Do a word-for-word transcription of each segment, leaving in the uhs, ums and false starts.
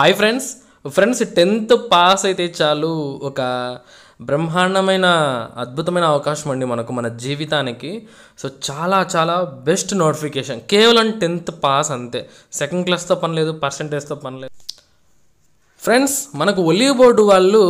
Hi friends friends tenth pass అయితే చాలు ఒక బ్రహ్మాండమైన అద్భుతమైన అవకాశం అండి మనకు మన జీవితానికి. సో చాలా చాలా బెస్ట్ నోటిఫికేషన్ కేవలం టెన్త్ పాస్ అంతే. సెకండ్ క్లాస్తో పని లేదు, పర్సంటేజ్తో పని లేదు. ఫ్రెండ్స్ మనకు ఒలివ్ బోర్డు వాళ్ళు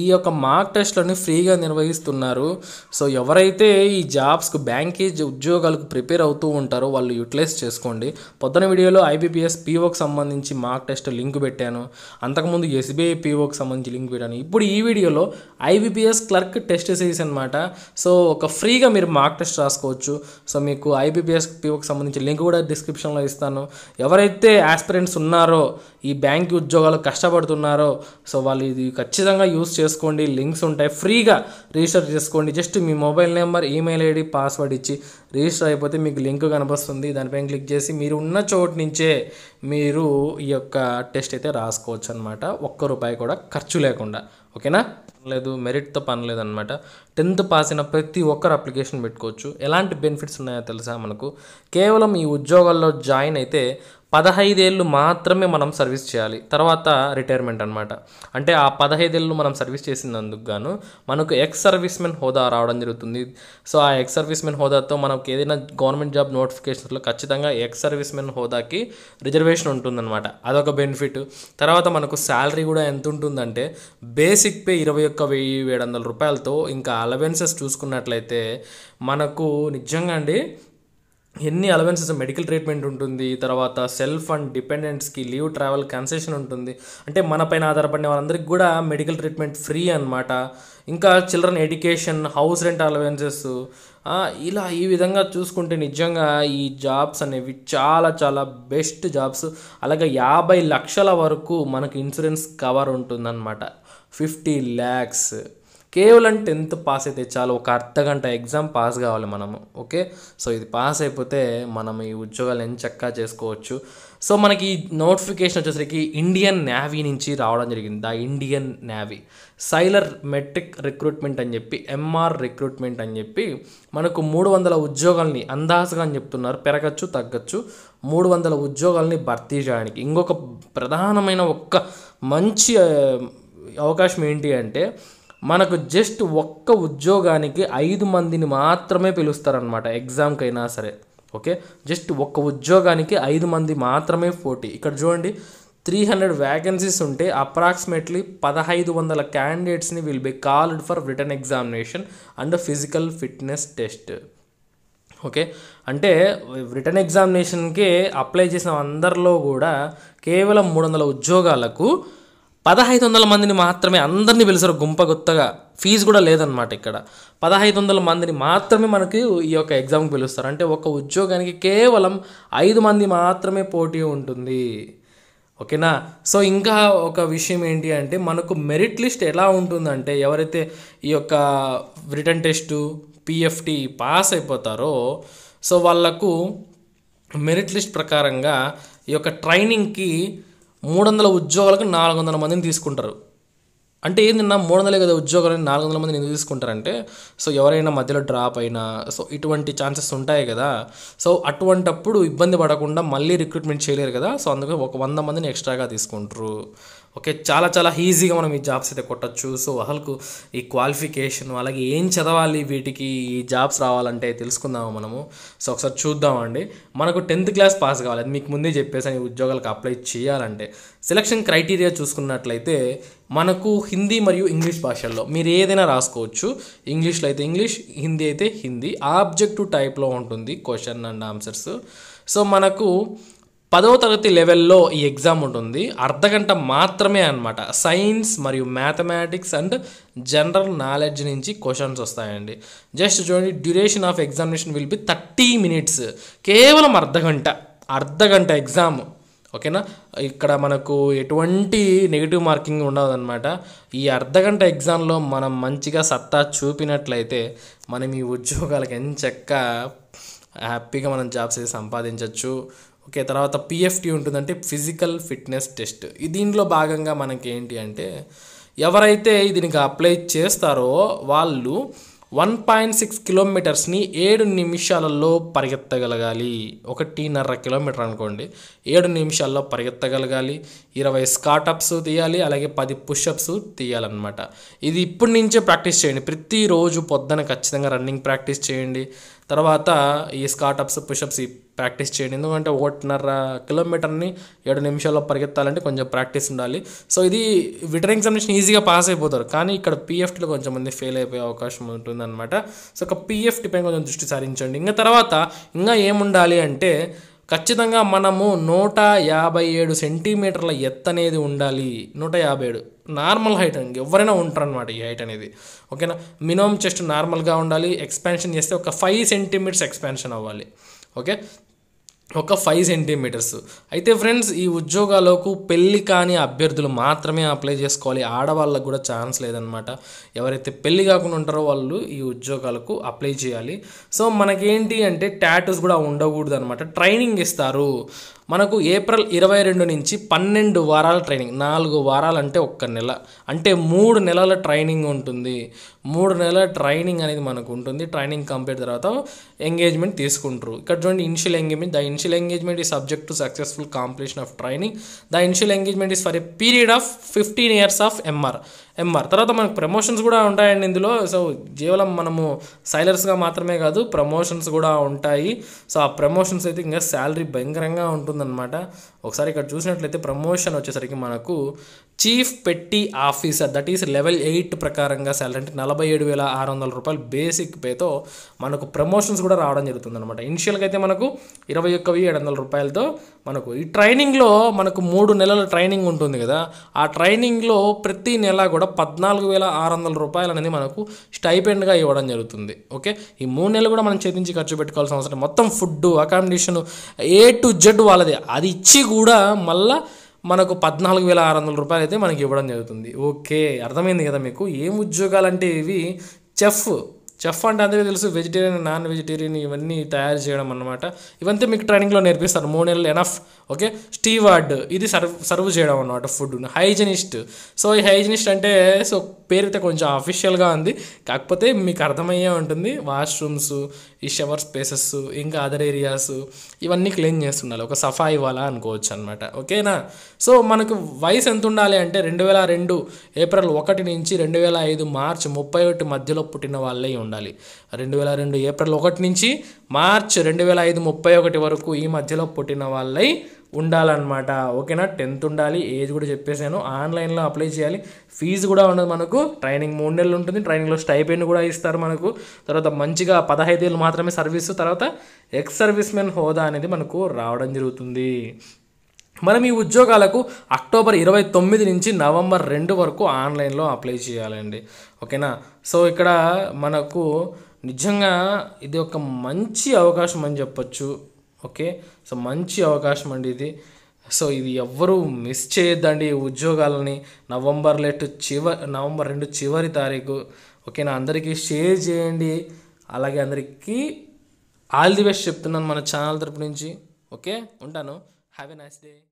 ఈ యొక్క మార్క్ టెస్ట్లని ఫ్రీగా నిర్వహిస్తున్నారు. సో ఎవరైతే ఈ జాబ్స్కు బ్యాంకేజ్ ఉద్యోగాలకు ప్రిపేర్ అవుతూ ఉంటారో వాళ్ళు యూటిలైజ్ చేసుకోండి. పొద్దున వీడియోలో ఐబీపీఎస్ పీఓకి సంబంధించి మార్క్ టెస్ట్ లింక్ పెట్టాను, అంతకుముందు ఎస్బీఐ పీఓకి సంబంధించి లింక్ పెట్టాను. ఇప్పుడు ఈ వీడియోలో ఐబీపీఎస్ క్లర్క్ టెస్ట్ సిరీస్ అనమాట. సో ఒక ఫ్రీగా మీరు మార్క్ టెస్ట్ రాసుకోవచ్చు. సో మీకు ఐబీపీఎస్ పీఓకి సంబంధించి లింక్ కూడా డిస్క్రిప్షన్లో ఇస్తాను. ఎవరైతే ఆస్పిరెంట్స్ ఉన్నారో ఈ బ్యాంక్ ఉద్యోగాలు కష్టపడి పడుతున్నారో సో వాళ్ళు ఇది ఖచ్చితంగా యూజ్ చేసుకోండి. లింక్స్ ఉంటాయి, ఫ్రీగా రిజిస్టర్ చేసుకోండి. జస్ట్ మీ mobile number, email ID, password ఇచ్చి రిజిస్టర్ అయిపోతే మీకు లింక్ కనిపిస్తుంది. దానిపైన క్లిక్ చేసి మీరు ఉన్న చోటు నుంచే మీరు ఈ యొక్క టెస్ట్ అయితే రాసుకోవచ్చు అనమాట, ఒక్క రూపాయి కూడా ఖర్చు లేకుండా. ఓకేనా? లేదు మెరిట్తో పని లేదనమాట. టెన్త్ పాస్ అయిన ప్రతి ఒక్కరు అప్లికేషన్ పెట్టుకోవచ్చు. ఎలాంటి బెనిఫిట్స్ ఉన్నాయో తెలుసా మనకు? కేవలం ఈ ఉద్యోగాల్లో జాయిన్ అయితే పదహైదేళ్ళు మాత్రమే మనం సర్వీస్ చేయాలి, తర్వాత రిటైర్మెంట్ అనమాట. అంటే ఆ పదహైదేళ్ళు మనం సర్వీస్ చేసినందుకు గాను మనకు ఎక్స్ సర్వీస్మెన్ హోదా రావడం జరుగుతుంది. సో ఆ ఎక్స్ సర్వీస్మెన్ హోదాతో మనకు ఏదైనా గవర్నమెంట్ జాబ్ నోటిఫికేషన్స్లో ఖచ్చితంగా ఎక్స్ సర్వీస్మెన్ హోదాకి రిజర్వేషన్ ఉంటుందన్నమాట, అదొక బెనిఫిట్. తర్వాత మనకు శాలరీ కూడా ఎంత ఉంటుందంటే బేసిక్ పే ఇరవై ఒక్క వెయ్యి ఏడు వందల రూపాయలతో, ఇంకా అలవెన్సెస్ చూసుకున్నట్లయితే మనకు నిజంగా అండి ఎన్ని అలవెన్సెస్, మెడికల్ ట్రీట్మెంట్ ఉంటుంది, తర్వాత సెల్ఫ్ అండ్ డిపెండెంట్స్కి లీవ్ ట్రావెల్ కన్సెషన్ ఉంటుంది. అంటే మన పైన ఆధారపడిన వాళ్ళందరికీ కూడా మెడికల్ ట్రీట్మెంట్ ఫ్రీ అనమాట. ఇంకా children education, house rent allowances, ఇలా ఈ విధంగా చూసుకుంటే నిజంగా ఈ జాబ్స్ అనేవి చాలా చాలా బెస్ట్ జాబ్స్. అలాగే యాభై లక్షల వరకు మనకు ఇన్సూరెన్స్ కవర్ ఉంటుందన్నమాట. ఫిఫ్టీ ల్యాక్స్ కేవలం టెన్త్ పాస్ అయితే చాలు. ఒక అర్ధ గంట ఎగ్జామ్ పాస్ కావాలి మనము. ఓకే, సో ఇది పాస్ అయిపోతే మనం ఈ ఉద్యోగాలు ఎంత చక్కగా చేసుకోవచ్చు. సో మనకి నోటిఫికేషన్ వచ్చేసరికి ఇండియన్ నేవీ నుంచి రావడం జరిగింది. The Indian navy sailor matric recruitment అని చెప్పి, ఎంఆర్ రిక్రూట్మెంట్ అని చెప్పి మనకు మూడు వందల ఉద్యోగాలని అందాజుగా అని చెప్తున్నారు. పెరగచ్చు తగ్గచ్చు, మూడు వందల ఉద్యోగాలని భర్తీ చేయడానికి. ఇంకొక ప్రధానమైన ఒక్క మంచి అవకాశం ఏంటి అంటే మనకు జస్ట్ ఒక్క ఉద్యోగానికి ఐదు మందిని మాత్రమే పిలుస్తారనమాట, ఎగ్జామ్కైనా సరే. ఓకే, జస్ట్ ఒక్క ఉద్యోగానికి ఐదు మంది మాత్రమే పోటీ. ఇక్కడ చూడండి, త్రీ హండ్రెడ్ వ్యాకెన్సీస్ ఉంటే అప్రాక్సిమేట్లీ పదహైదు వందల క్యాండిడేట్స్ని will be called for written examination and physical fitness test. Okay, అంటే రిటర్న్ ఎగ్జామినేషన్కి అప్లై చేసిన అందరిలో కూడా కేవలం మూడు వందల ఉద్యోగాలకు పదహైదు వందల మందిని మాత్రమే, అందరినీ పిలిచారు గుంప గుత్తగా, ఫీజు కూడా లేదనమాట. ఇక్కడ పదహైదు వందల మందిని మాత్రమే మనకి ఈ యొక్క ఎగ్జామ్కి పిలుస్తారు. అంటే ఒక ఉద్యోగానికి కేవలం ఐదు మంది మాత్రమే పోటీ ఉంటుంది. ఓకేనా? సో ఇంకా ఒక విషయం ఏంటి అంటే మనకు మెరిట్ లిస్ట్ ఎలా ఉంటుందంటే ఎవరైతే ఈ యొక్క రిటర్న్ టెస్టు, పిఎఫ్టీ పాస్ అయిపోతారో సో వాళ్ళకు మెరిట్ లిస్ట్ ప్రకారంగా ఈ యొక్క ట్రైనింగ్కి మూడు వందల ఉద్యోగాలకు నాలుగు వందల మందిని తీసుకుంటారు. అంటే ఏంటన్నా మూడు వందలే కదా ఉద్యోగాలని నాలుగు వందల మందిని ఎందుకు తీసుకుంటారంటే సో ఎవరైనా మధ్యలో డ్రాప్ అయినా సో ఇటువంటి ఛాన్సెస్ ఉంటాయి కదా. సో అటువంటప్పుడు ఇబ్బంది పడకుండా మళ్ళీ రిక్రూట్మెంట్ చేయలేరు కదా. సో అందుకని ఒక వంద మందిని ఎక్స్ట్రాగా తీసుకుంటారు. ఓకే, చాలా చాలా ఈజీగా మనం ఈ జాబ్స్ అయితే కొట్టచ్చు. సో అసలుకు ఈ క్వాలిఫికేషన్ అలాగే ఏం చదవాలి వీటికి ఈ జాబ్స్ రావాలంటే తెలుసుకుందాము మనము. సో ఒకసారి చూద్దామండి. మనకు టెన్త్ క్లాస్ పాస్ కావాలి, అది మీకు ముందే చెప్పేసాను. ఈ ఉద్యోగాలకు అప్లై చేయాలంటే సెలక్షన్ క్రైటీరియా చూసుకున్నట్లయితే మనకు హిందీ మరియు ఇంగ్లీష్ భాషల్లో మీరు ఏదైనా రాసుకోవచ్చు. ఇంగ్లీష్లో అయితే ఇంగ్లీష్, హిందీ అయితే హిందీ. ఆబ్జెక్టివ్ టైప్లో ఉంటుంది క్వశ్చన్ అండ్ ఆన్సర్స్. సో మనకు పదవ తరగతి లెవెల్లో ఈ ఎగ్జామ్ ఉంటుంది, అర్ధగంట మాత్రమే అన్నమాట. సైన్స్ మరియు మ్యాథమెటిక్స్ అండ్ జనరల్ నాలెడ్జ్ నుంచి క్వశ్చన్స్ వస్తాయండి. జస్ట్ చూడండి, duration of examination will be thirty minutes, కేవలం అర్ధగంట, అర్ధగంట ఎగ్జామ్. ఓకేనా? ఇక్కడ మనకు ఎటువంటి నెగిటివ్ మార్కింగ్ ఉండదన్నమాట. ఈ అర్ధగంట ఎగ్జామ్లో మనం మంచిగా సత్తా చూపినట్లయితే మనం ఈ ఉద్యోగాలకు ఎంచక్కా హ్యాపీగా మనం జాబ్స్ అయితే సంపాదించవచ్చు. ఓకే, తర్వాత పిఎఫ్టీ ఉంటుందంటే ఫిజికల్ ఫిట్నెస్ టెస్ట్. దీంట్లో భాగంగా మనకి ఏంటి అంటే ఎవరైతే దీనికి అప్లై చేస్తారో వాళ్ళు वन पॉइंट सिक्स కిలోమీటర్స్ ని ఏడు నిమిషాలలో పరిగెత్తగలగాలి। ఒకటిన్నర కిలోమీటర్ అనుకోండి ఏడు నిమిషాల్లో పరిగెత్తగలగాలి, ఇరవై స్కాట్ అప్స్ తీయాలి, అలాగే పది పుష్ అప్స్ తీయాలన్నమాట। ఇది ఇప్పటి నుంచే ప్రాక్టీస్ చేయండి, ప్రతి రోజు పొద్దున ఖచ్చితంగా రన్నింగ్ ప్రాక్టీస్ చేయండి, తర్వాత ఈ squat ups push ups practice చేయండి। ఎందుకంటే ఒకటిన్నర కిలోమీటర్ని ఏడు నిమిషాల్లో పరిగెత్తాలంటే కొంచెం ప్రాక్టీస్ ఉండాలి। సో ఇది రిటన్ ఎగ్జామినేషన్ ఈజీగా పాస్ అయిపోతారు, కానీ ఇక్కడ పీఎఫ్టీలో కొంచెం మంది ఫెయిల్ అయిపోయే అవకాశం ఉంటుందన్నమాట। సో ఒక పీఎఫ్టీ పైన కొంచెం దృష్టి సారించండి। ఇంకా తర్వాత ఇంకా ఏముండాలి అంటే ఖచ్చితంగా మనము నూట యాభై ఏడు సెంటీమీటర్ల ఎత్తు అనేది ఉండాలి। నూట యాభై ఏడు నార్మల్ హైట్ అండి, ఎవరైనా ఉంటారనమాట ఈ హైట్ అనేది, ఓకేనా। మినిమం చెస్ట్ నార్మల్గా ఉండాలి, ఎక్స్పాన్షన్ చేస్తే ఒక ఫైవ్ సెంటీమీటర్స్ ఎక్స్పాన్షన్ అవ్వాలి, ఓకే, ఒక ఫైవ్ సెంటీమీటర్స్ అయితే ఫ్రెండ్స్ ఈ ఉద్యోగాలకు పెళ్ళి కాని అభ్యర్థులు మాత్రమే అప్లై చేసుకోవాలి, ఆడవాళ్ళకు కూడా ఛాన్స్ లేదనమాట। ఎవరైతే పెళ్ళి కాకుండా ఉంటారో వాళ్ళు ఈ ఉద్యోగాలకు అప్లై చేయాలి। సో మనకేంటి అంటే టాటూస్ కూడా ఉండకూడదు అనమాట। ట్రైనింగ్ ఇస్తారు మనకు ఏప్రిల్ ఇరవై రెండు నుంచి పన్నెండు వారాల ట్రైనింగ్, నాలుగు వారాలు అంటే ఒక్క నెల, అంటే మూడు నెలల ట్రైనింగ్ ఉంటుంది, మూడు నెలల ట్రైనింగ్ అనేది మనకు ఉంటుంది। ట్రైనింగ్ కంప్లీట్ తర్వాత ఎంగేజ్మెంట్ తీసుకుంటారు। ఇక్కడ చూడండి initial engagement, the initial engagement is subject to successful completion of training, the initial engagement is for a period of fifteen years of MR MR తర్వాత మనకు ప్రమోషన్స్ కూడా ఉంటాయండి ఇందులో। సో కేవలం మనము సైలర్స్గా మాత్రమే కాదు ప్రమోషన్స్ కూడా ఉంటాయి। సో ఆ ప్రమోషన్స్ అయితే ఇంకా శాలరీ భయంకరంగా ఉంటుందన్నమాట। ఒకసారి ఇక్కడ చూసినట్లయితే ప్రమోషన్ వచ్చేసరికి మనకు chief petty officer that is level eight ప్రకారంగా శాలరీ అంటే నలభై ఏడు వేల ఆరు వందల రూపాయలు బేసిక్ పేతో మనకు ప్రమోషన్స్ కూడా రావడం జరుగుతుందన్నమాట। ఇనిషియల్గా అయితే మనకు ఇరవై ఒక్క వెయ్యి ఏడు వందల రూపాయలతో మనకు ఈ ట్రైనింగ్లో మనకు మూడు నెలల ట్రైనింగ్ ఉంటుంది కదా, ఆ ట్రైనింగ్లో ప్రతి నెల కూడా పద్నాలుగు వేల ఆరు వందల రూపాయలు అనేది మనకు స్టైపెండ్గా ఇవ్వడం జరుగుతుంది, ఓకే। ఈ మూడు నెలలు కూడా మనం చేతించి ఖర్చు పెట్టుకోవాల్సిన అవసరం, మొత్తం food accommodation A to Z వాళ్ళదే, అది ఇచ్చి కూడా మళ్ళీ మనకు పద్నాలుగు వేల ఆరు వందల రూపాయలు అయితే మనకి ఇవ్వడం జరుగుతుంది, ఓకే। అర్థమైంది కదా మీకు ఏం ఉద్యోగాలు అంటే ఇవి। చెఫ్ చెఫ్ అంటే అందరికీ తెలుసు, వెజిటేరియన్ నాన్ వెజిటేరియన్ ఇవన్నీ తయారు చేయడం అన్నమాట, ఇవంతా మీకు ట్రైనింగ్లో నేర్పిస్తారు, మూడు నెలలు ఎనఫ్, ఓకే। స్టీవార్డ్ ఇది సర్వ్ సర్వ్ చేయడం అన్నమాట ఫుడ్, హైజినిస్ట్, సో ఈ హైజినిస్ట్ అంటే సో పేరైతే కొంచెం అఫీషియల్గా ఉంది, కాకపోతే మీకు అర్థమయ్యే ఉంటుంది, వాష్రూమ్స్ ఈ షవర్ స్పేసెస్ ఇంకా అదర్ ఏరియాస్ ఇవన్నీ క్లీన్ చేస్తున్నారు, ఒక సఫాయి వాళ్ళ అనుకోవచ్చు అనమాట, ఓకేనా। సో మనకు వయసు ఎంత ఉండాలి అంటే రెండు వేల రెండు ఏప్రిల్ ఒకటి నుంచి రెండు వేల ఐదు మార్చ్ ముప్పై ఒకటి మధ్యలో పుట్టిన వాళ్ళే ఉండాలి। రెండు వేల రెండు ఏప్రిల్ ఒకటి నుంచి మార్చ్ రెండు వేల ఐదు ముప్పై ఒకటి వరకు ఈ మధ్యలో పుట్టిన వాళ్ళై ఉండాలన్నమాట, ఓకేనా। టెన్త్ ఉండాలి, ఏజ్ కూడా చెప్పేసాను, ఆన్లైన్లో అప్లై చేయాలి, ఫీజు కూడా ఉండదు మనకు, ట్రైనింగ్ మూడు నెలలు ఉంటుంది, ట్రైనింగ్లో స్టైపెండ్ కూడా ఇస్తారు మనకు, తర్వాత మంచిగా పదహైదు ఏళ్ళు మాత్రమే సర్వీసు, తర్వాత ఎక్స్ సర్వీస్ మెన్ హోదా అనేది మనకు రావడం జరుగుతుంది। మనం ఈ ఉద్యోగాలకు అక్టోబర్ ఇరవై తొమ్మిది నుంచి నవంబర్ రెండు వరకు ఆన్లైన్లో అప్లై చేయాలండి, ఓకేనా। సో ఇక్కడ మనకు నిజంగా ఇది ఒక మంచి అవకాశం అని చెప్పచ్చు, ఓకే। సో మంచి అవకాశం అండి ఇది, సో ఇది ఎవ్వరూ మిస్ చేయొద్దండి ఈ ఉద్యోగాలని। నవంబర్ లెట్ చివరి నవంబర్ రెండు చివరి తారీఖు, ఓకేనా। అందరికీ షేర్ చేయండి, అలాగే అందరికీ ఆల్ ది బెస్ట్ చెప్తున్నాను మన ఛానల్ తరపు నుంచి, ఓకే। ఉంటాను, హ్యావ్ ఎ నైస్ డే।